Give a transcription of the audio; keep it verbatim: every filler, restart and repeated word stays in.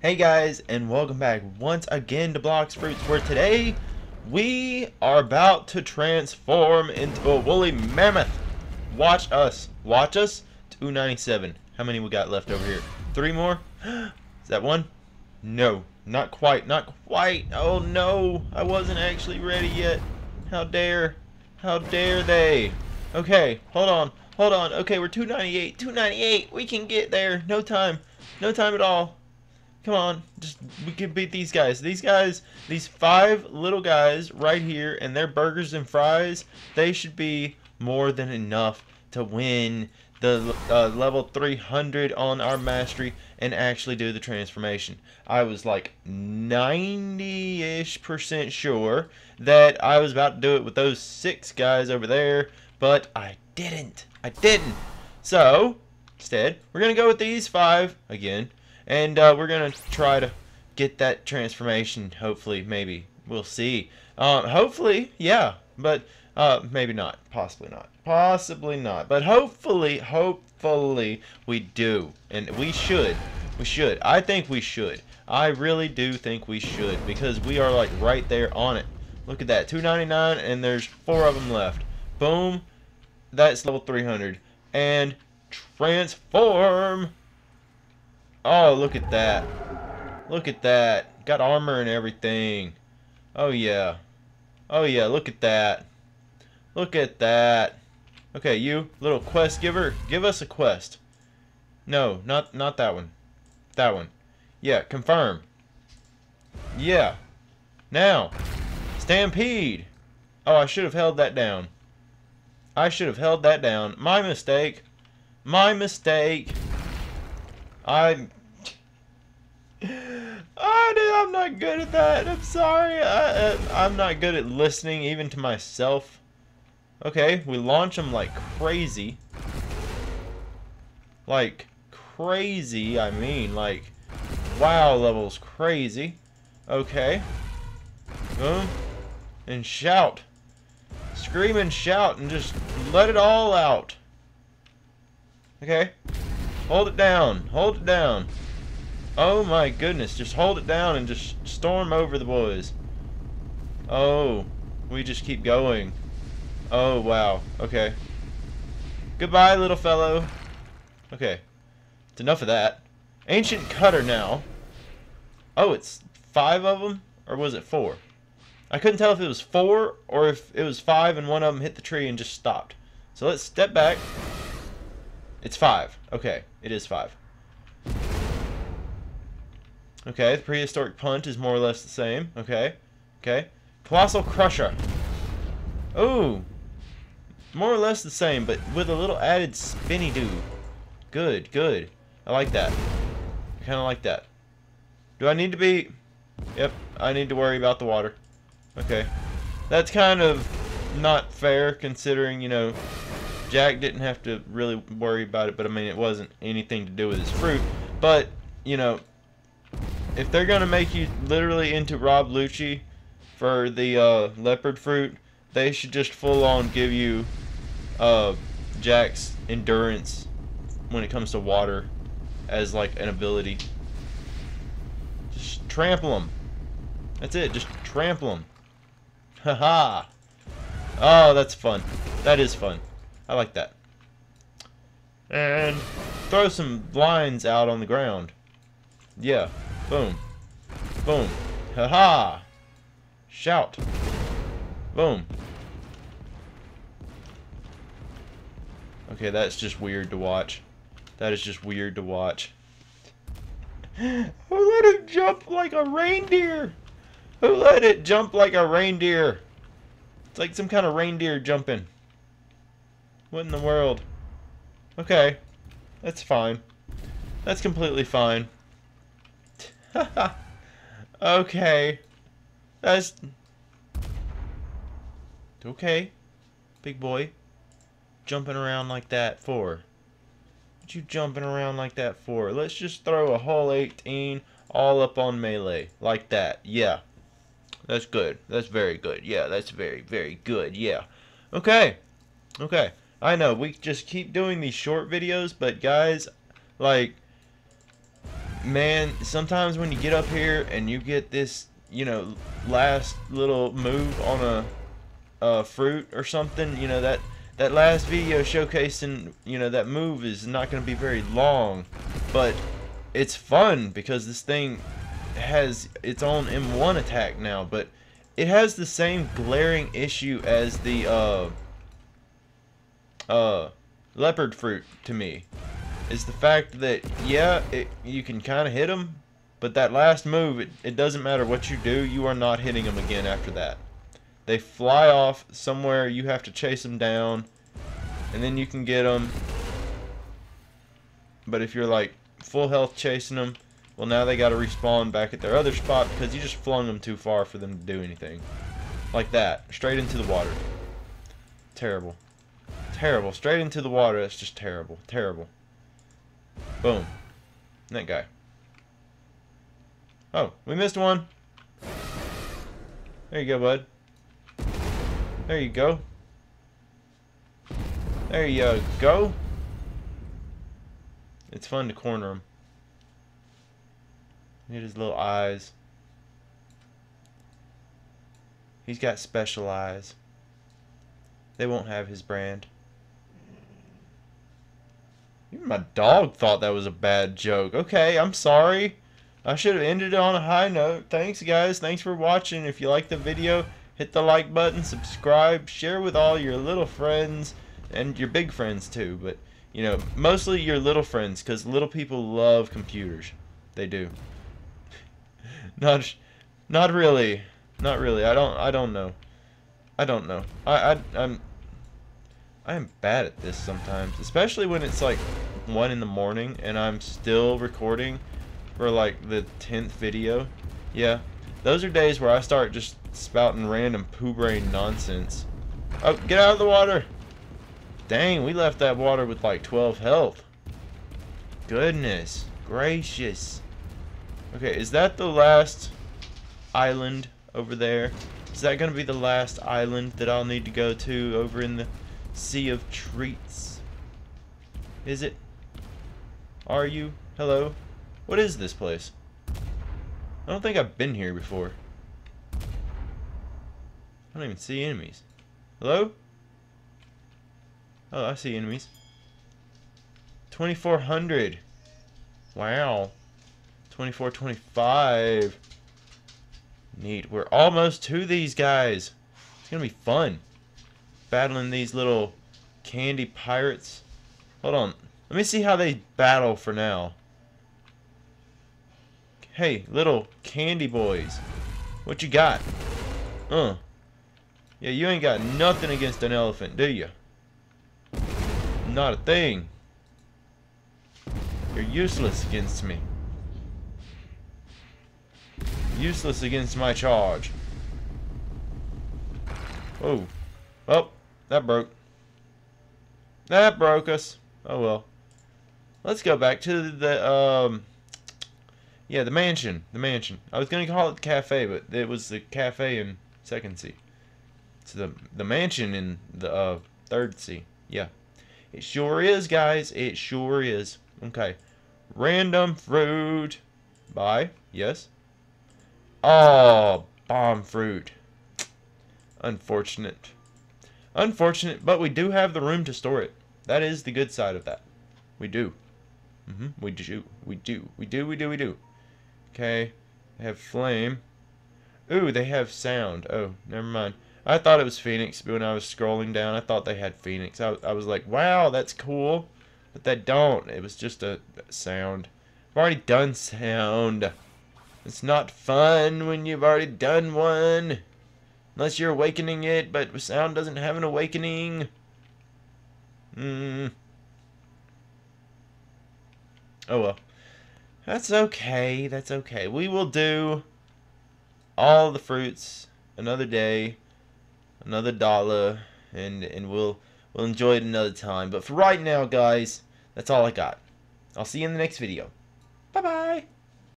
Hey guys, and welcome back once again to Blox Fruits, where today we are about to transform into a woolly mammoth. Watch us. Watch us. two ninety-seven. How many we got left over here? Three more? Is that one? No. Not quite. Not quite. Oh no. I wasn't actually ready yet. How dare. How dare they. Okay. Hold on. Hold on. Okay, we're two ninety-eight. two ninety-eight. We can get there. No time. No time at all. Come on, just we can beat these guys. These guys, these five little guys right here, and their burgers and fries, they should be more than enough to win the uh, level three hundred on our mastery and actually do the transformation. I was like ninety-ish percent sure that I was about to do it with those six guys over there, but I didn't. I didn't. So, instead, we're going to go with these five again. And uh, we're going to try to get that transformation, hopefully, maybe. We'll see. Uh, hopefully, yeah, but uh, maybe not. Possibly not. Possibly not. But hopefully, hopefully, we do. And we should. We should. I think we should. I really do think we should, because we are, like, right there on it. Look at that. two ninety-nine, and there's four of them left. Boom. That's level three hundred. And transform. Oh, look at that. Look at that. Got armor and everything. Oh, yeah. Oh, yeah. Look at that. Look at that. Okay, you, little quest giver, give us a quest. No, not not that one. That one. Yeah, confirm. Yeah. Now, stampede. Oh, I should have held that down. I should have held that down. My mistake. My mistake. I'm... I, I'm not good at that. I'm sorry. I, I, I'm not good at listening even to myself. Okay, we launch them like crazy. Like crazy, I mean, like wow levels crazy. Okay. Boom. And shout. Scream and shout and just let it all out. Okay. Hold it down. Hold it down. Oh my goodness. Just hold it down and just storm over the boys. Oh. We just keep going. Oh, wow. Okay. Goodbye, little fellow. Okay. It's enough of that. Ancient cutter now. Oh, it's five of them? Or was it four? I couldn't tell if it was four or if it was five and one of them hit the tree and just stopped. So let's step back. It's five. Okay, it is five. Okay, the prehistoric punt is more or less the same. Okay, okay. Colossal crusher. Oh, more or less the same, but with a little added spinny do. Good, good. I like that. I kind of like that. Do I need to be... Yep, I need to worry about the water. Okay. That's kind of not fair considering, you know... Jack didn't have to really worry about it, but I mean, it wasn't anything to do with his fruit. But, you know, if they're going to make you literally into Rob Lucci for the uh, leopard fruit, they should just full on give you uh, Jack's endurance when it comes to water as like an ability. Just trample them. That's it. Just trample them. Haha. Oh, that's fun. That is fun. I like that. And throw some lines out on the ground. Yeah. Boom. Boom. Haha. Shout. Boom. Okay, that's just weird to watch. That is just weird to watch. Who let it jump like a reindeer? Who let it jump like a reindeer? It's like some kind of reindeer jumping. What in the world? Okay. That's fine. That's completely fine. Okay. That's... Okay. Big boy. Jumping around like that for? What you jumping around like that for? Let's just throw a whole eighteen all up on melee. Like that. Yeah. That's good. That's very good. Yeah, that's very, very good. Yeah. Okay. Okay. I know, we just keep doing these short videos, but guys, like, man, sometimes when you get up here and you get this, you know, last little move on a, a fruit or something, you know, that that last video showcasing, you know, that move is not going to be very long, but it's fun because this thing has its own M one attack now, but it has the same glaring issue as the uh, uh, leopard fruit to me. It's the fact that, yeah, it, you can kind of hit them, but that last move, it, it doesn't matter what you do, you are not hitting them again after that. They fly off somewhere, you have to chase them down, and then you can get them. But if you're like full health chasing them, well, now they got to respawn back at their other spot because you just flung them too far for them to do anything. Like that. Straight into the water. Terrible. Terrible. Straight into the water. That's just terrible. Terrible. Boom. That guy. Oh, we missed one. There you go, bud. There you go. There you go. It's fun to corner him. Look at his little eyes. He's got special eyes. They won't have his brand. Even my dog thought that was a bad joke. Okay, I'm sorry. I should have ended it on a high note. Thanks, guys. Thanks for watching. If you liked the video, hit the like button, subscribe, share with all your little friends and your big friends too. But, you know, mostly your little friends because little people love computers. They do. Not, not really, not really. I don't, I don't know. I don't know. I, I, I'm, I'm bad at this sometimes, especially when it's like one in the morning and I'm still recording for like the tenth video. Yeah, those are days where I start just spouting random poo brain nonsense. Oh, get out of the water! Dang, we left that water with like twelve health. Goodness gracious. Okay, is that the last island over there? Is that going to be the last island that I'll need to go to over in the Sea of Treats? Is it? Are you? Hello? What is this place? I don't think I've been here before. I don't even see enemies. Hello? Oh, I see enemies. twenty-four hundred. Wow. twenty-four twenty-five. Neat. We're almost to these guys. It's gonna be fun battling these little candy pirates. Hold on, let me see how they battle for now. Hey, little candy boys, what you got? Uh yeah, you ain't got nothing against an elephant, do you? Not a thing. You're useless against me. Useless against my charge. Oh. Oh, that broke. That broke us. Oh well. Let's go back to the, um... yeah, the mansion. The mansion. I was going to call it the cafe, but it was the cafe in Second Sea. It's the, the mansion in the uh, Third Sea. Yeah. It sure is, guys. It sure is. Okay. Random fruit. Bye. Yes. Oh, bomb fruit. Unfortunate. Unfortunate, but we do have the room to store it. That is the good side of that. We do. Mm-hmm. We do. We do. We do. We do. We do. Okay. They have flame. Ooh, they have sound. Oh, never mind. I thought it was Phoenix, but when I was scrolling down, I thought they had Phoenix. I, I was like, wow, that's cool. But they don't. It was just a sound. I've already done sound. It's not fun when you've already done one. Unless you're awakening it, but sound doesn't have an awakening. Hmm. Oh well. That's okay. That's okay. We will do all the fruits another day, another dollar, and and we'll we'll enjoy it another time. But for right now, guys, that's all I got. I'll see you in the next video. Bye-bye.